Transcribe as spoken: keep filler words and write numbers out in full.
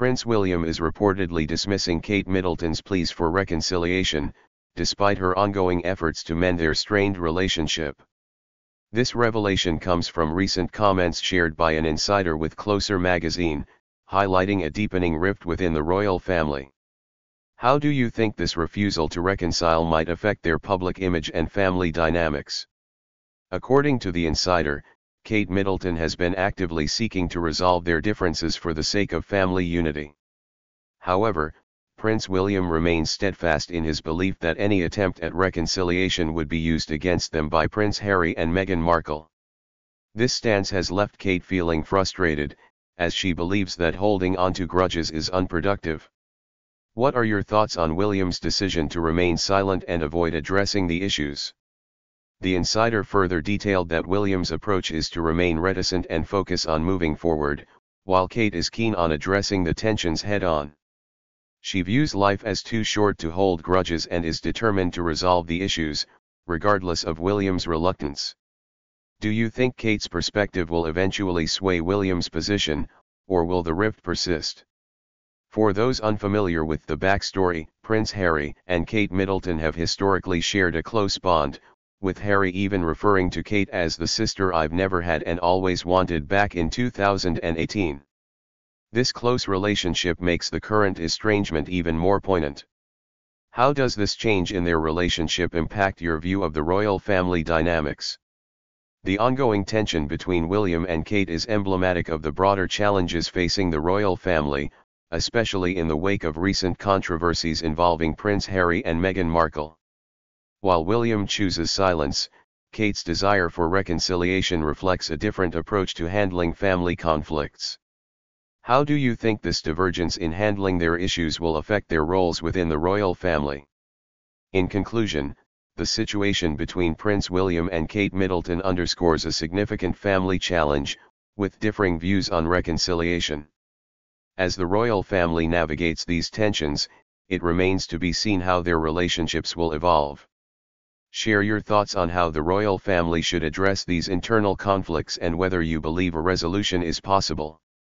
Prince William is reportedly dismissing Kate Middleton's pleas for reconciliation, despite her ongoing efforts to mend their strained relationship. This revelation comes from recent comments shared by an insider with Closer magazine, highlighting a deepening rift within the royal family. How do you think this refusal to reconcile might affect their public image and family dynamics? According to the insider, Kate Middleton has been actively seeking to resolve their differences for the sake of family unity. However, Prince William remains steadfast in his belief that any attempt at reconciliation would be used against them by Prince Harry and Meghan Markle. This stance has left Kate feeling frustrated, as she believes that holding on to grudges is unproductive. What are your thoughts on William's decision to remain silent and avoid addressing the issues? The insider further detailed that William's approach is to remain reticent and focus on moving forward, while Kate is keen on addressing the tensions head-on. She views life as too short to hold grudges and is determined to resolve the issues, regardless of William's reluctance. Do you think Kate's perspective will eventually sway William's position, or will the rift persist? For those unfamiliar with the backstory, Prince Harry and Kate Middleton have historically shared a close bond, with Harry even referring to Kate as the sister I've never had and always wanted back in two thousand eighteen. This close relationship makes the current estrangement even more poignant. How does this change in their relationship impact your view of the royal family dynamics? The ongoing tension between William and Kate is emblematic of the broader challenges facing the royal family, especially in the wake of recent controversies involving Prince Harry and Meghan Markle. While William chooses silence, Kate's desire for reconciliation reflects a different approach to handling family conflicts. How do you think this divergence in handling their issues will affect their roles within the royal family? In conclusion, the situation between Prince William and Kate Middleton underscores a significant family challenge, with differing views on reconciliation. As the royal family navigates these tensions, it remains to be seen how their relationships will evolve. Share your thoughts on how the royal family should address these internal conflicts and whether you believe a resolution is possible.